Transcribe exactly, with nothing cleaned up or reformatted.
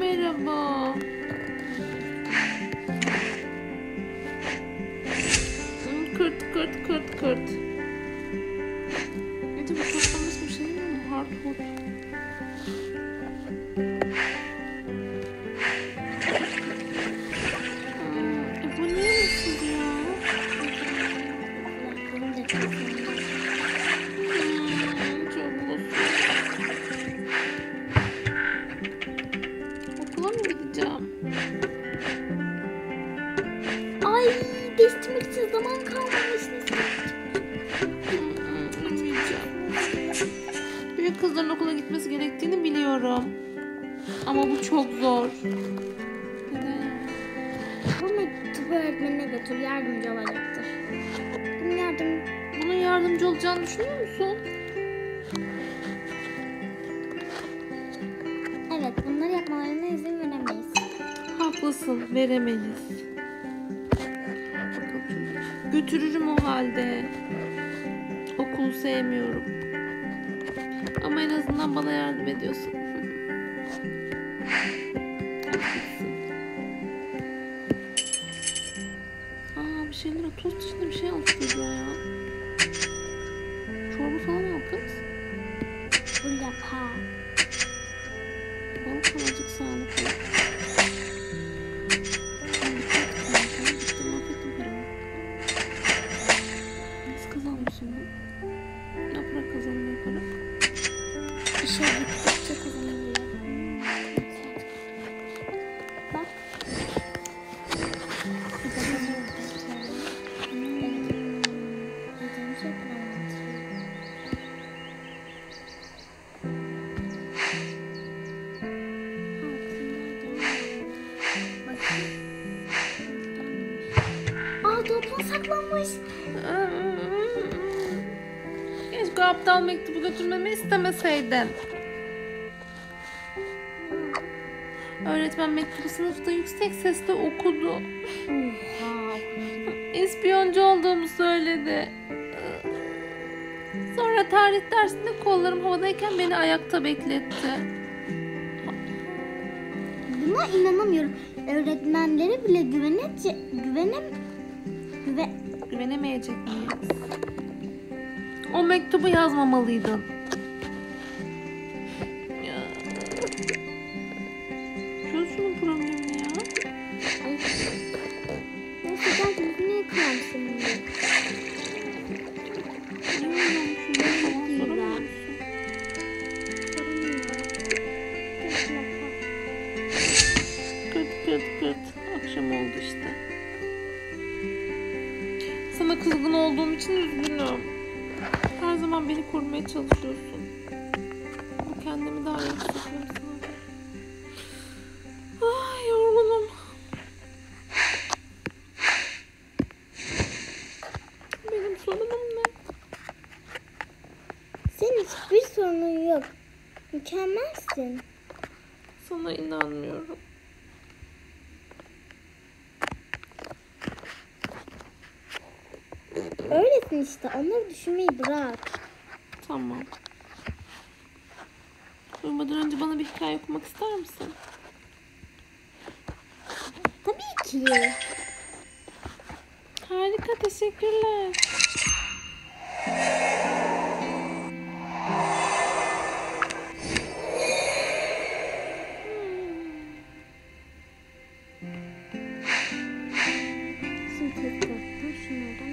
Merhaba. Kırt kırt kırt kırt. Acaba toplanmış bir şey mi? Hardwood. E bu ne nasıl ya? Çok mutsuz. Okula mı gideceğim? Ay, geçmek için zaman kalmamışsınız. Büyük kızların okula gitmesi gerektiğini biliyorum. Ama bu çok zor. Bu mektubu öğretmenine götür, yardımcı olacaktır. Bunun yardım, bunun yardımcı olacağını düşünüyor musun? Evet, bunları yapmalarına izin veremeyiz. Haklısın, veremeyiz. Götürürüm o halde. Okulu sevmiyorum. Ama en azından bana yardım ediyorsun. Aa, bir şeyler toz dışında bir şey almış çocuğa ya. Çorba falan mı yaptınız? Bul yap ha. Balık kalacak sağlıklı. Şey gittikçe kazanılıyor. Bak. Aa, topla saklanmış. Keşke aptal mektubu götürmemi istemeseydin. Öğretmen mektubu sınıfta yüksek sesle okudu. İspiyoncu olduğumu söyledi. Sonra tarih dersinde kollarım havadayken beni ayakta bekletti. Buna inanamıyorum. Öğretmenlere bile güvenece, güvenem, güve, güvenemeyecek miyiz? O mektubu yazmamalıydın. Şunun problemi ya. Ben sıcak yüzünü yıkıyorum seninle. Ne olmuş? Kırt kırt kırt. Akşam oldu işte. Sana kızgın olduğum için üzgünüm. Her zaman beni korumaya çalışıyorsun. Ama kendimi daha iyi hissediyorum. Senin hiçbir sorunun yok. Mükemmelsin. Sana inanmıyorum. Öylesin işte. Onları düşünmeyi bırak. Tamam. Uyumadan önce bana bir hikaye okumak ister misin? Tabii ki. Harika, teşekkürler. Şimdi tekrar şunlardan